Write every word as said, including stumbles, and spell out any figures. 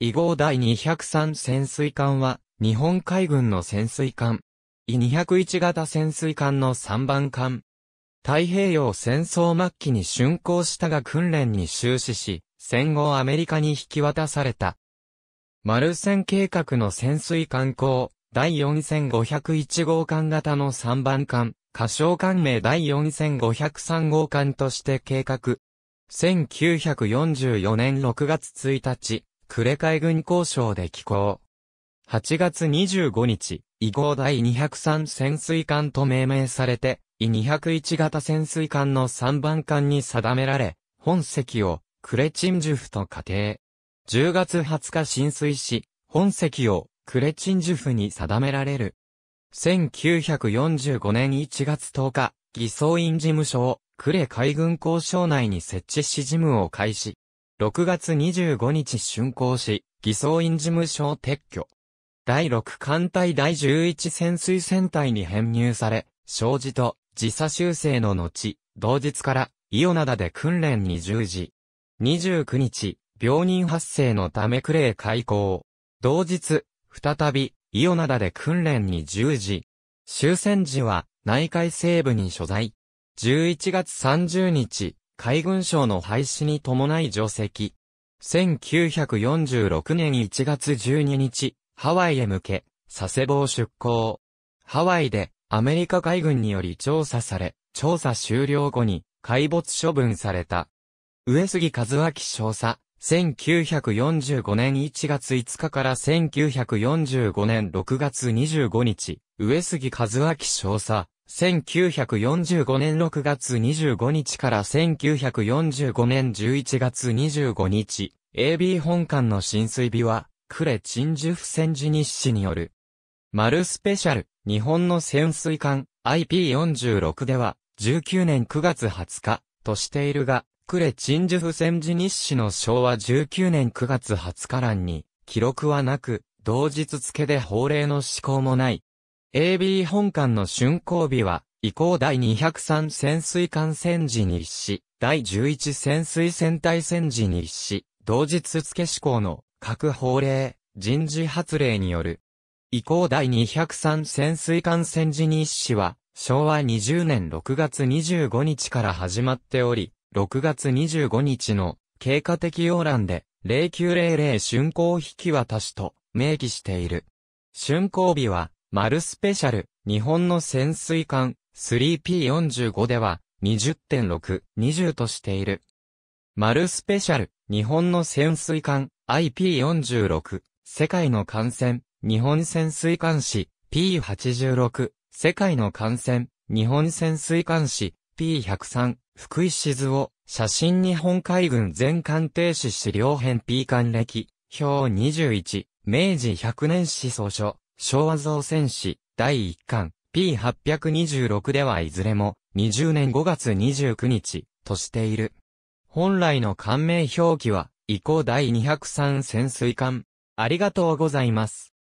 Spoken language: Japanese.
伊号だいにひゃくさん潜水艦は、日本海軍の潜水艦。伊にひゃくいち型潜水艦のさんばん艦。太平洋戦争末期に竣工したが訓練に終始し、戦後アメリカに引き渡された。丸潜計画の潜水艦項、だいよんせんごひゃくいち号艦型のさんばん艦、仮称艦名だいよんせんごひゃくさん号艦として計画。せんきゅうひゃくよんじゅうよねんろくがつついたち、呉海軍工廠で起工。はちがつにじゅうごにち、伊号だいにひゃくさん潜水艦と命名されて、伊にひゃくいち型潜水艦のさんばん艦に定められ、本籍を、呉鎮守府と仮定。じゅうがつはつか進水し、本籍を、呉鎮守府に定められる。せんきゅうひゃくよんじゅうごねんいちがつとおか、儀装院事務所を、呉海軍工廠内に設置し事務を開始。ろくがつにじゅうごにち竣工し、儀装院事務所を撤去。だいろく艦隊だいじゅういち潜水戦隊に編入され、障子と時差修正の後、同日から、伊予灘で訓練に従事。にじゅうくにち、病人発生のため呉開港。同日、再び、伊予灘で訓練に従事。終戦時は、内海西部に所在。じゅういちがつさんじゅうにち、海軍省の廃止に伴い除籍。せんきゅうひゃくよんじゅうろくねんいちがつじゅうににち、ハワイへ向け、佐世保出港。ハワイで、アメリカ海軍により調査され、調査終了後に、海没処分された。上杉和明少佐、せんきゅうひゃくよんじゅうごねんいちがついつかからせんきゅうひゃくよんじゅうごねんろくがつにじゅうごにち、上杉和明少佐、せんきゅうひゃくよんじゅうごねんろくがつにじゅうごにちからせんきゅうひゃくよんじゅうごねんじゅういちがつにじゅうごにち、エービー 本艦の進水日は、呉鎮守府戦時日誌による。丸スペシャル、日本の潜水艦、アイピーよんじゅうろく では、じゅうきゅうねんくがつはつか、としているが、呉鎮守府戦時日誌の昭和じゅうきゅうねんくがつはつか欄に、記録はなく、同日付で法令の施行もない。エービー 本艦の竣工日は、伊号だいにひゃくさん潜水艦戦時日誌、だいじゅういち潜水戦隊戦時日誌、同日付施行の、各法令、人事発令による。伊号だいにひゃくさん潜水艦戦時日誌は、昭和にじゅうねんろくがつにじゅうごにちから始まっており、ろくがつにじゅうごにちの経過適用欄で、ぜろきゅうぜろぜろ竣工引き渡しと明記している。竣工日は、丸スペシャル、日本の潜水艦、スリーピーよんじゅうご では、にじゅうろく、にじゅうとしている。丸スペシャル、日本の潜水艦、アイピーよんじゅうろく、世界の艦船。日本潜水艦誌 ピーはちじゅうろく、世界の艦船、日本潜水艦誌 ピーひゃくさん、福井静雄、写真日本海軍全艦艇史資料編 P 艦歴、表にじゅういち、明治ひゃくねん史草書、昭和造船史、だいいっ巻、ピーはっぴゃくにじゅうろく ではいずれも、にじゅうねんごがつにじゅうくにち、としている。本来の艦名表記は、伊号だいにひゃくさん潜水艦。ありがとうございます。